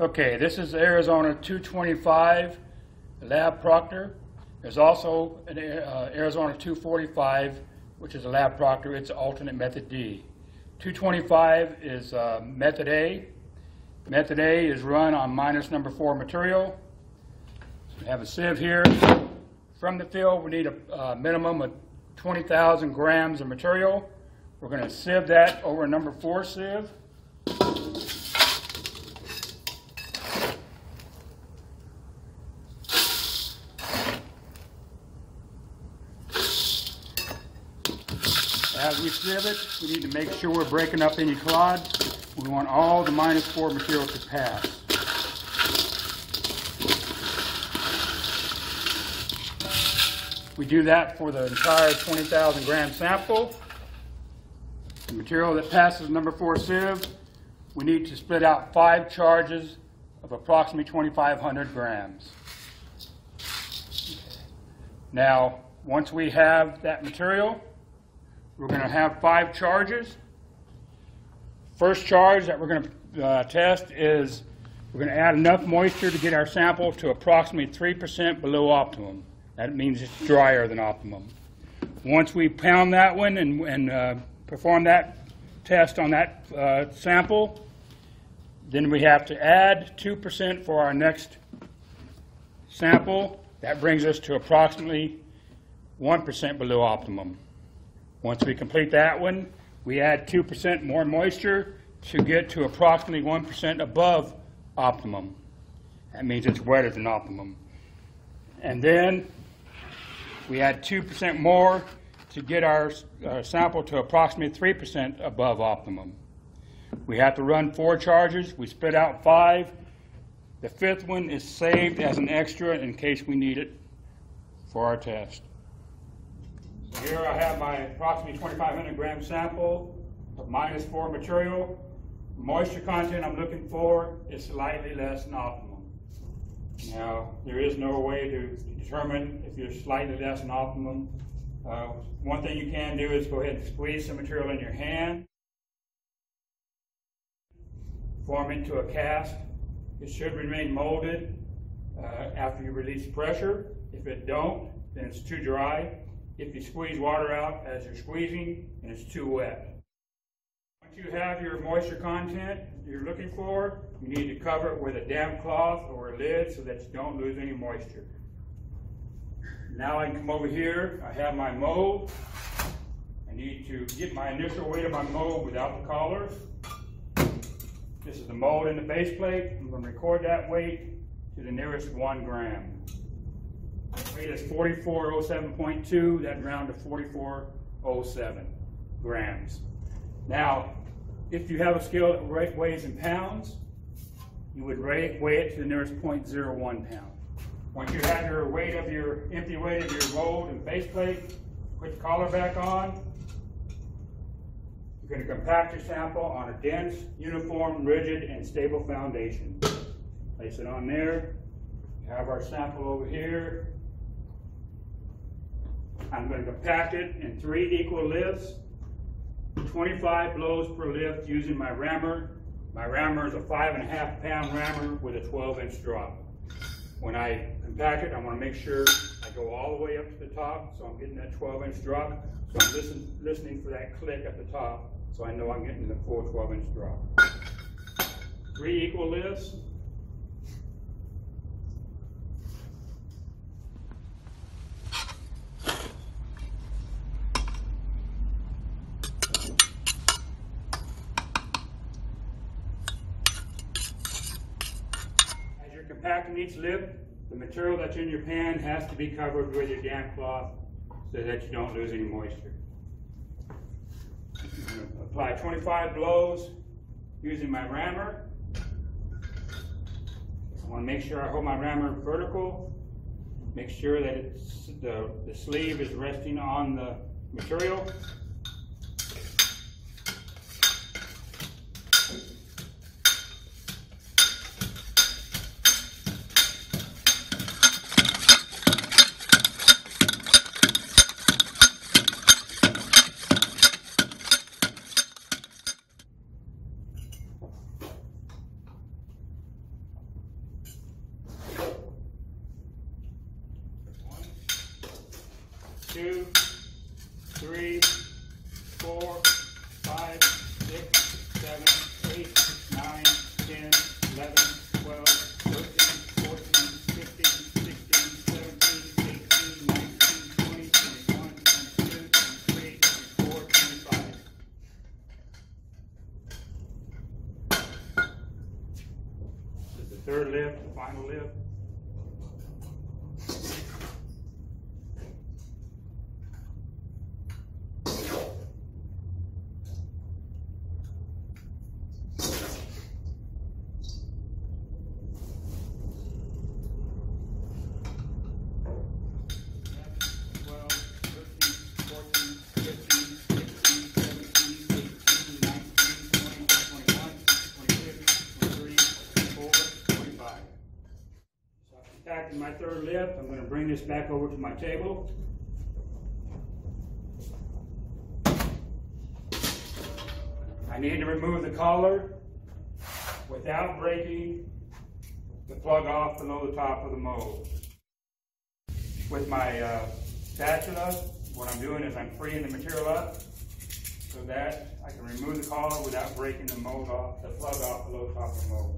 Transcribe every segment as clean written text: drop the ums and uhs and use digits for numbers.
Okay, this is Arizona 225 Lab Proctor. There's also an Arizona 245, which is a Lab Proctor. It's alternate method D. 225 is method A. Method A is run on -4 material. So we have a sieve here. From the field, we need a minimum of 20,000 grams of material. We're going to sieve that over a #4 sieve. As we sieve it, we need to make sure we're breaking up any clod. We want all the -4 material to pass. We do that for the entire 20,000 gram sample. The material that passes #4 sieve, we need to split out 5 charges of approximately 2,500 grams. Now, once we have that material, we're going to have 5 charges. First charge that we're going to test is we're going to add enough moisture to get our sample to approximately 3% below optimum. That means it's drier than optimum. Once we pound that one and perform that test on that sample, then we have to add 2% for our next sample. That brings us to approximately 1% below optimum. Once we complete that one, we add 2% more moisture to get to approximately 1% above optimum. That means it's wetter than optimum. And then we add 2% more to get our sample to approximately 3% above optimum. We have to run 4 charges. We spit out 5. The 5th one is saved as an extra in case we need it for our test. Here I have my approximately 2,500 gram sample of -4 material. Moisture content I'm looking for is slightly less than optimum. Now, there is no way to determine if you're slightly less than optimum. One thing you can do is go ahead and squeeze some material in your hand, form into a cast. It should remain molded after you release pressure. If it don't, then it's too dry. If you squeeze water out as you're squeezing, then it's too wet. Once you have your moisture content you're looking for, you need to cover it with a damp cloth or a lid so that you don't lose any moisture. Now I can come over here, I have my mold. I need to get my initial weight of my mold without the collar. This is the mold in the base plate. I'm going to record that weight to the nearest 1 gram. The weight is 4407.2, that rounded to 4407 grams. Now, if you have a scale that weighs in pounds, you would weigh it to the nearest 0.01 pound. Once you have your weight of your empty weight of your mold and base plate, put the collar back on. You're going to compact your sample on a dense, uniform, rigid, and stable foundation. Place it on there. We have our sample over here. I'm going to compact it in 3 equal lifts. 25 blows per lift using my rammer. My rammer is a 5.5 pound rammer with a 12-inch drop. When I compact it, I want to make sure I go all the way up to the top, so I'm getting that 12-inch drop. So I'm listening for that click at the top, so I know I'm getting the full 12-inch drop. 3 equal lifts. Compacting each lift, the material that's in your pan has to be covered with your damp cloth so that you don't lose any moisture. I'm going to apply 25 blows using my rammer. I want to make sure I hold my rammer vertical. Make sure that it's the sleeve is resting on the material. 2, 3, 4, 5, 6, 7, 8, 9, 10, 11, 12, 13, 14, 15, 16, 17, 18, 19, 20, 21, 22, 23, 24, 25. This is the third lift, the final lift. In my third lift, I'm going to bring this back over to my table. I need to remove the collar without breaking the plug off below the top of the mold. With my spatula, what I'm doing is I'm freeing the material up so that I can remove the collar without breaking the mold off, the plug off below the top of the mold.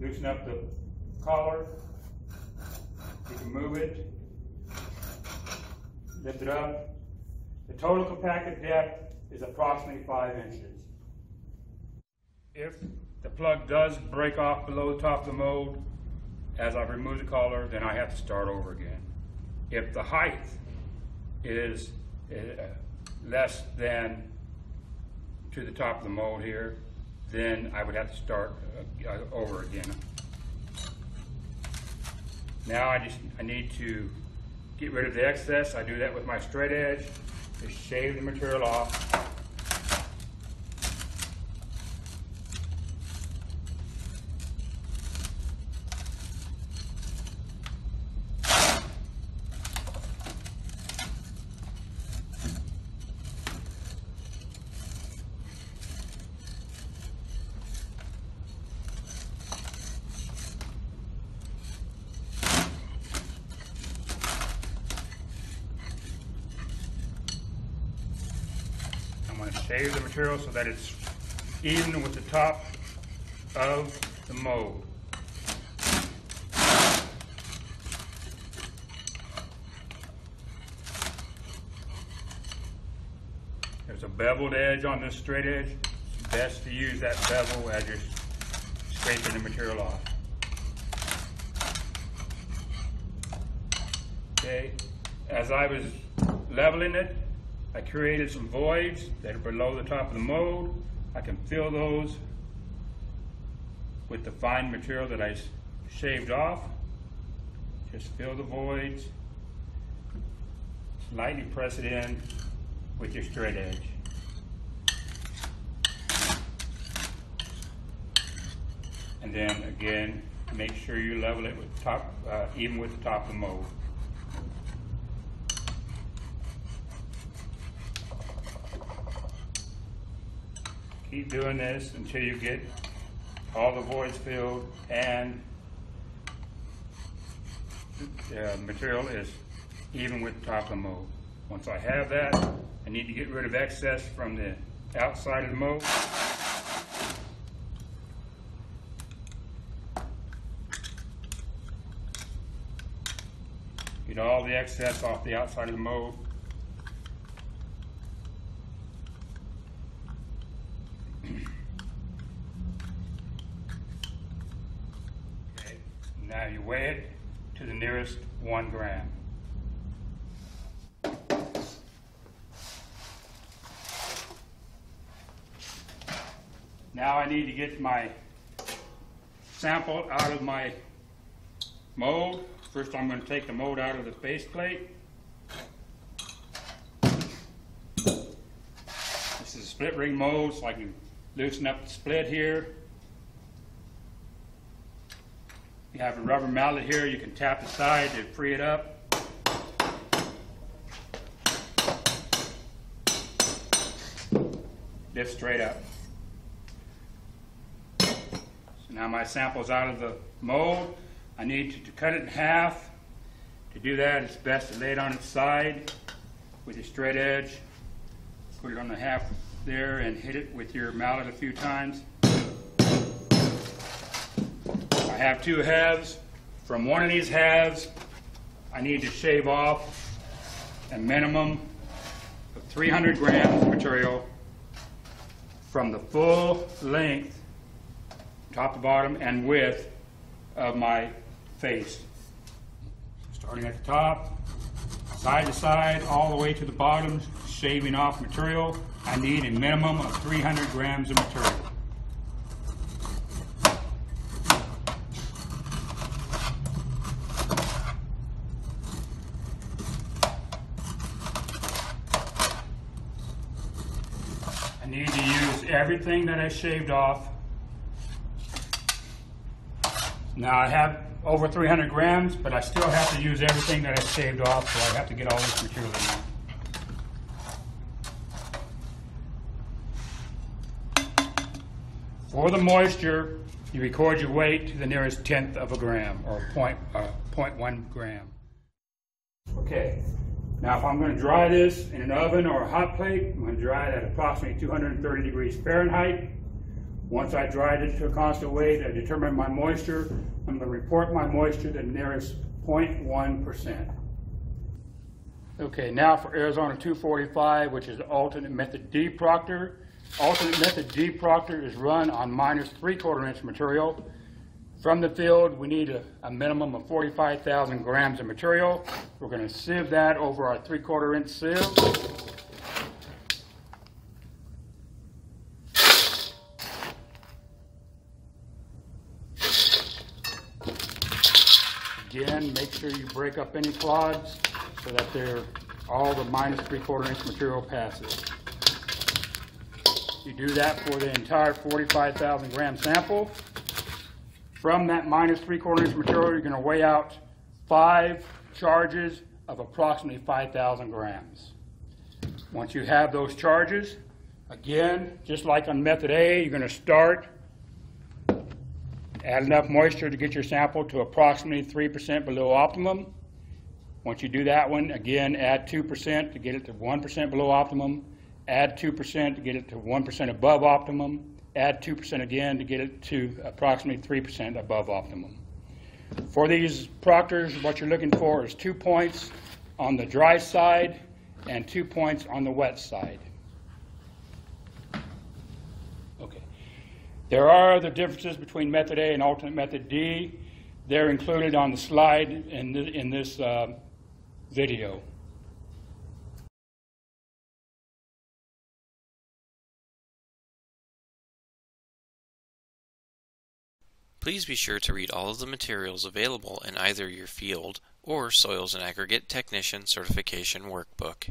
Loosen up the collar, you can move it, lift it up. The total compacted depth is approximately 5 inches. If the plug does break off below the top of the mold, as I've removed the collar, then I have to start over again. If the height is less than to the top of the mold here, then I would have to start over again. Now I need to get rid of the excess. I do that with my straight edge. Just shave the material off. Shave the material so that it's even with the top of the mold. There's a beveled edge on this straight edge. It's best to use that bevel as you're scraping the material off. Okay, as I was leveling it, I created some voids that are below the top of the mold. I can fill those with the fine material that I shaved off. Just fill the voids, lightly press it in with your straight edge. And then again, make sure you level it with top, even with the top of the mold. Keep doing this until you get all the voids filled and the material is even with the top of the mold. Once I have that, I need to get rid of excess from the outside of the mold. Get all the excess off the outside of the mold. Now you weigh it to the nearest 1 gram. Now I need to get my sample out of my mold. First I'm going to take the mold out of the base plate. This is a split ring mold, so I can loosen up the split here. You have a rubber mallet here, you can tap the side to free it up. Lift straight up. So now my sample's out of the mold. I need to cut it in half To do that, it's best to lay it on its side with your straight edge, put it on the half there, and hit it with your mallet a few times. I have two halves. From one of these halves, I need to shave off a minimum of 300 grams of material from the full length, top to bottom, and width of my face. Starting at the top, side to side, all the way to the bottom, shaving off material. I need a minimum of 300 grams of material. I need to use everything that I shaved off. Now I have over 300 grams, but I still have to use everything that I shaved off, so I have to get all this material in there. For the moisture, you record your weight to the nearest 1/10 of a gram, or 0.1 gram. Okay, now if I'm going to dry this in an oven or a hot plate, I'm going to dry it at approximately 230 degrees Fahrenheit. Once I dried it to a constant weight, I determined my moisture. I'm going to report my moisture to the nearest 0.1%. Okay, now for AZ 245, which is the alternate method D Proctor. Alternate method D Proctor is run on -3/4 inch material. From the field, we need a minimum of 45,000 grams of material. We're going to sieve that over our 3/4 inch sieve. Again, make sure you break up any clods so that all the -3/4 inch material passes. You do that for the entire 45,000 gram sample. From that -3/4 inch material, you're going to weigh out 5 charges of approximately 5,000 grams. Once you have those charges, again, just like on method A, you're going to start. Add enough moisture to get your sample to approximately 3% below optimum. Once you do that one, again, add 2% to get it to 1% below optimum. Add 2% to get it to 1% above optimum. Add 2% again to get it to approximately 3% above optimum. For these proctors, what you're looking for is 2 points on the dry side and 2 points on the wet side. There are other differences between method A and alternate method D. They're included on the slide in this video. Please be sure to read all of the materials available in either your field or Soils and Aggregate Technician Certification Workbook.